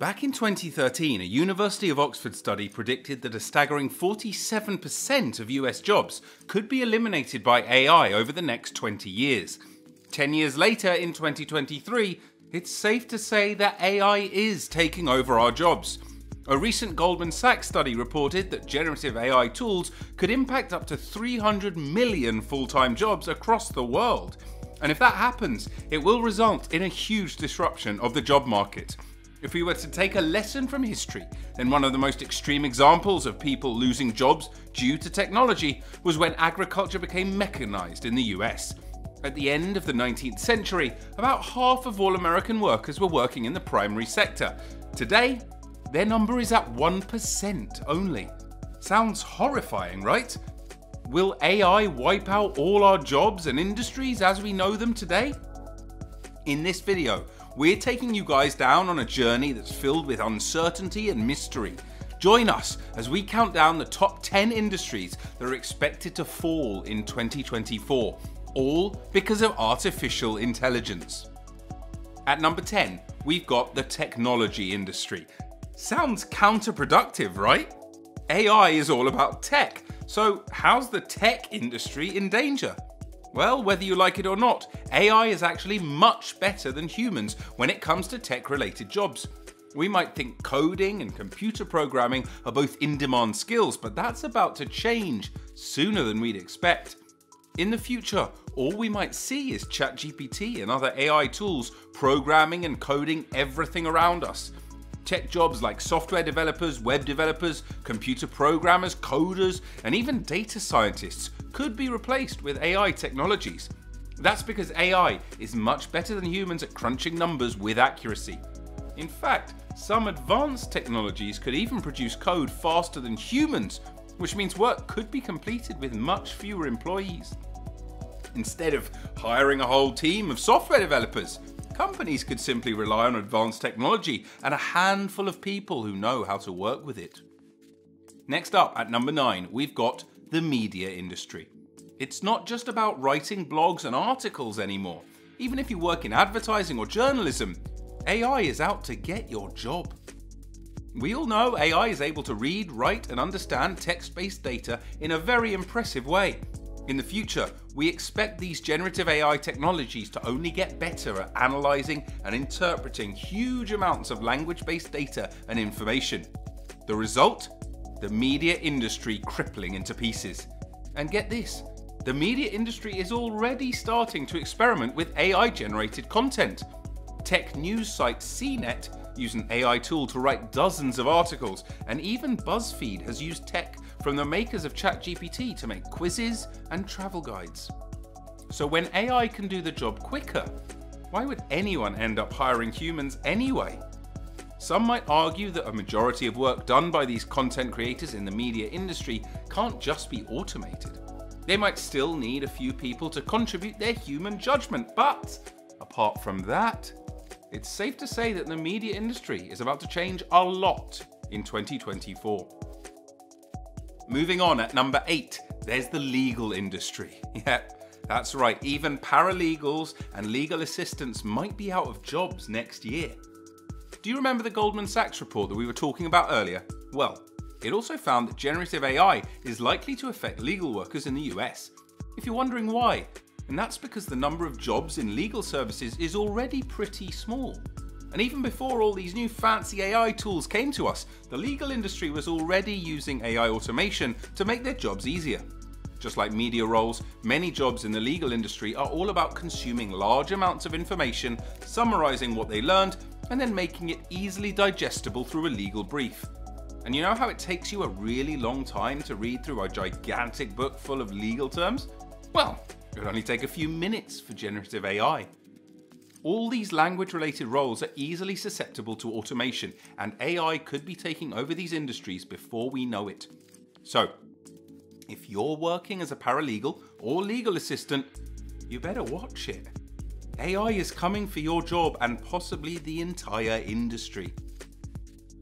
Back in 2013, a University of Oxford study predicted that a staggering 47% of US jobs could be eliminated by AI over the next 20 years. 10 years later, in 2023, it's safe to say that AI is taking over our jobs. A recent Goldman Sachs study reported that generative AI tools could impact up to 300 million full-time jobs across the world. And if that happens, it will result in a huge disruption of the job market. If we were to take a lesson from history, then one of the most extreme examples of people losing jobs due to technology was when agriculture became mechanized in the US. At the end of the 19th century, about half of all American workers were working in the primary sector. Today, their number is at 1% only. Sounds horrifying, right? Will AI wipe out all our jobs and industries as we know them today? In this video, we're taking you guys down on a journey that's filled with uncertainty and mystery. Join us as we count down the top 10 industries that are expected to fall in 2024, all because of artificial intelligence. At number 10, we've got the technology industry. Sounds counterproductive, right? AI is all about tech, so how's the tech industry in danger? Well, whether you like it or not, AI is actually much better than humans when it comes to tech-related jobs. We might think coding and computer programming are both in-demand skills, but that's about to change sooner than we'd expect. In the future, all we might see is ChatGPT and other AI tools programming and coding everything around us. Tech jobs like software developers, web developers, computer programmers, coders, and even data scientists could be replaced with AI technologies. That's because AI is much better than humans at crunching numbers with accuracy. In fact, some advanced technologies could even produce code faster than humans, which means work could be completed with much fewer employees. Instead of hiring a whole team of software developers, companies could simply rely on advanced technology and a handful of people who know how to work with it. Next up, at number 9, we've got the media industry. It's not just about writing blogs and articles anymore. Even if you work in advertising or journalism, AI is out to get your job. We all know AI is able to read, write, and understand text-based data in a very impressive way. In the future, we expect these generative AI technologies to only get better at analyzing and interpreting huge amounts of language-based data and information. The result? The media industry crippling into pieces. And get this, the media industry is already starting to experiment with AI-generated content. Tech news site CNET used an AI tool to write dozens of articles, and even BuzzFeed has used tech from the makers of ChatGPT to make quizzes and travel guides. So when AI can do the job quicker, why would anyone end up hiring humans anyway? Some might argue that a majority of work done by these content creators in the media industry can't just be automated. They might still need a few people to contribute their human judgment, but apart from that, it's safe to say that the media industry is about to change a lot in 2024. Moving on, at number 8, there's the legal industry. Yep, that's right, even paralegals and legal assistants might be out of jobs next year. Do you remember the Goldman Sachs report that we were talking about earlier? Well, it also found that generative AI is likely to affect legal workers in the US. If you're wondering why, and that's because the number of jobs in legal services is already pretty small. And even before all these new fancy AI tools came to us, the legal industry was already using AI automation to make their jobs easier. Just like media roles, many jobs in the legal industry are all about consuming large amounts of information, summarizing what they learned, and then making it easily digestible through a legal brief. And you know how it takes you a really long time to read through a gigantic book full of legal terms? Well, it would only take a few minutes for generative AI. All these language-related roles are easily susceptible to automation, and AI could be taking over these industries before we know it. So, if you're working as a paralegal or legal assistant, you better watch it. AI is coming for your job and possibly the entire industry.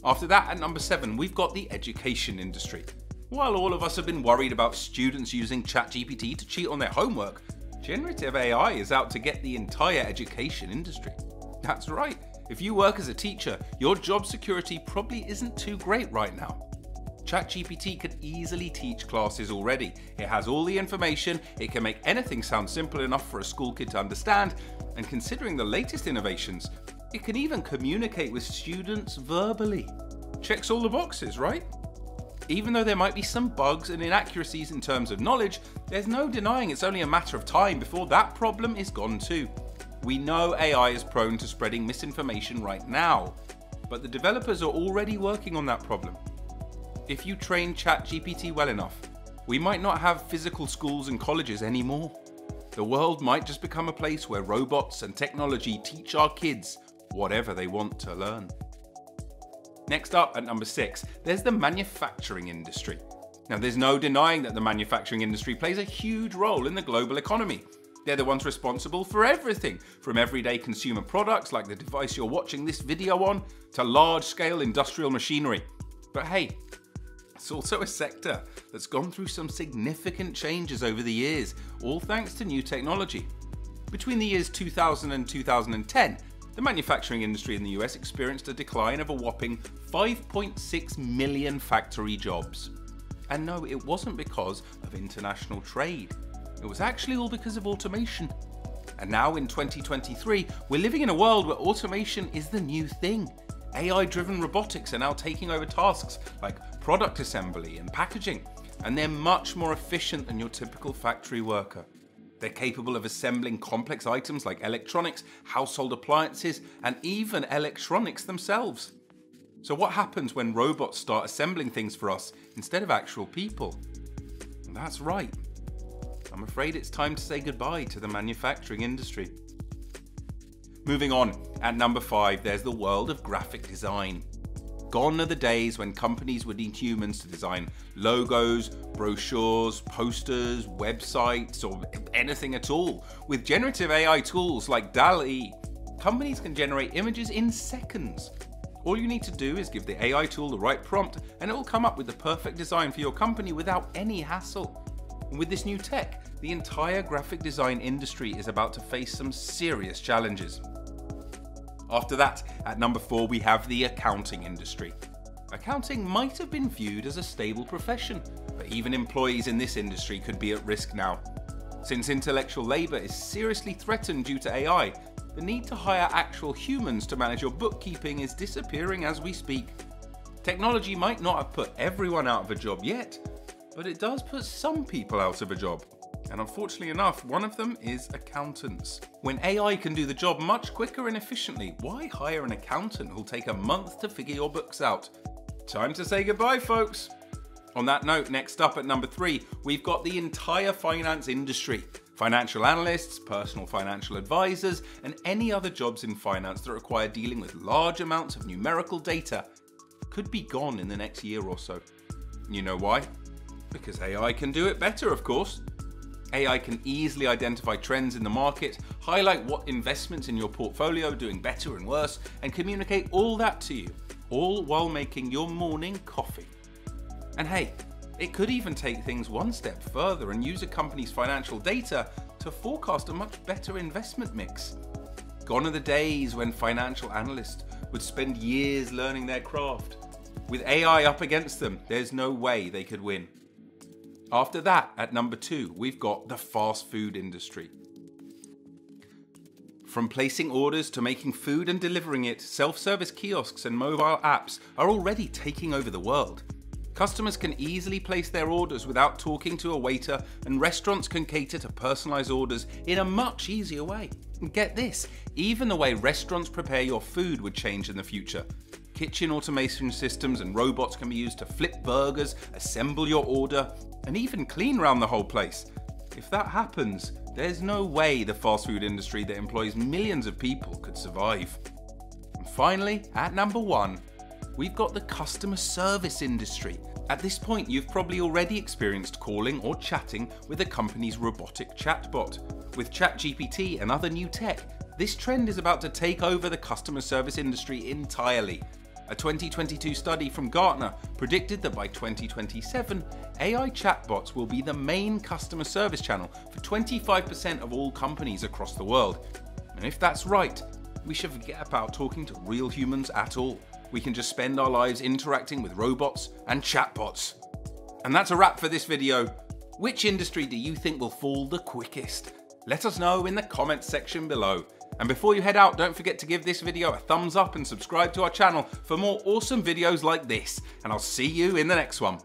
After that, at number 7, we've got the education industry. While all of us have been worried about students using ChatGPT to cheat on their homework, generative AI is out to get the entire education industry. That's right, If you work as a teacher, your job security probably isn't too great right now. ChatGPT could easily teach classes already. It has all the information, it can make anything sound simple enough for a school kid to understand, and considering the latest innovations, it can even communicate with students verbally. Checks all the boxes, right? Even though there might be some bugs and inaccuracies in terms of knowledge, there's no denying it's only a matter of time before that problem is gone too. We know AI is prone to spreading misinformation right now, but the developers are already working on that problem. If you train ChatGPT well enough, we might not have physical schools and colleges anymore. The world might just become a place where robots and technology teach our kids whatever they want to learn. Next up at number 6, there's the manufacturing industry. Now there's no denying that the manufacturing industry plays a huge role in the global economy. They're the ones responsible for everything, from everyday consumer products like the device you're watching this video on, to large-scale industrial machinery. But hey, it's also a sector that's gone through some significant changes over the years, all thanks to new technology. Between the years 2000 and 2010, the manufacturing industry in the US experienced a decline of a whopping 5.6 million factory jobs. And no, it wasn't because of international trade. It was actually all because of automation. And now in 2023, we're living in a world where automation is the new thing. AI-driven robotics are now taking over tasks like product assembly and packaging, and they're much more efficient than your typical factory worker. They're capable of assembling complex items like electronics, household appliances, and even electronics themselves. So what happens when robots start assembling things for us instead of actual people? And that's right. I'm afraid it's time to say goodbye to the manufacturing industry. Moving on, at number 5, there's the world of graphic design. Gone are the days when companies would need humans to design logos, brochures, posters, websites, or anything at all. With generative AI tools like DALL-E, companies can generate images in seconds. All you need to do is give the AI tool the right prompt, and it will come up with the perfect design for your company without any hassle. And with this new tech, the entire graphic design industry is about to face some serious challenges. After that, at number 4, we have the accounting industry. Accounting might have been viewed as a stable profession, but even employees in this industry could be at risk now. Since intellectual labor is seriously threatened due to AI, the need to hire actual humans to manage your bookkeeping is disappearing as we speak. Technology might not have put everyone out of a job yet, but it does put some people out of a job. And unfortunately enough, one of them is accountants. When AI can do the job much quicker and efficiently, why hire an accountant who'll take a month to figure your books out? Time to say goodbye, folks. On that note, next up at number 3, we've got the entire finance industry. Financial analysts, personal financial advisors, and any other jobs in finance that require dealing with large amounts of numerical data could be gone in the next year or so. You know why? Because AI can do it better, of course. AI can easily identify trends in the market, highlight what investments in your portfolio are doing better and worse, and communicate all that to you, all while making your morning coffee. And hey, it could even take things one step further and use a company's financial data to forecast a much better investment mix. Gone are the days when financial analysts would spend years learning their craft. With AI up against them, there's no way they could win. After that, at number 2, we've got the fast food industry. From placing orders to making food and delivering it, self-service kiosks and mobile apps are already taking over the world. Customers can easily place their orders without talking to a waiter, and restaurants can cater to personalized orders in a much easier way. And get this, even the way restaurants prepare your food would change in the future. Kitchen automation systems and robots can be used to flip burgers, assemble your order, and even clean around the whole place. If that happens, there's no way the fast food industry that employs millions of people could survive. And finally, at number 1, we've got the customer service industry. At this point, you've probably already experienced calling or chatting with a company's robotic chatbot. With ChatGPT and other new tech, this trend is about to take over the customer service industry entirely. A 2022 study from Gartner predicted that by 2027, AI chatbots will be the main customer service channel for 25% of all companies across the world. And if that's right, we should forget about talking to real humans at all. We can just spend our lives interacting with robots and chatbots. And that's a wrap for this video. Which industry do you think will fall the quickest? Let us know in the comments section below. And before you head out, don't forget to give this video a thumbs up and subscribe to our channel for more awesome videos like this. And I'll see you in the next one.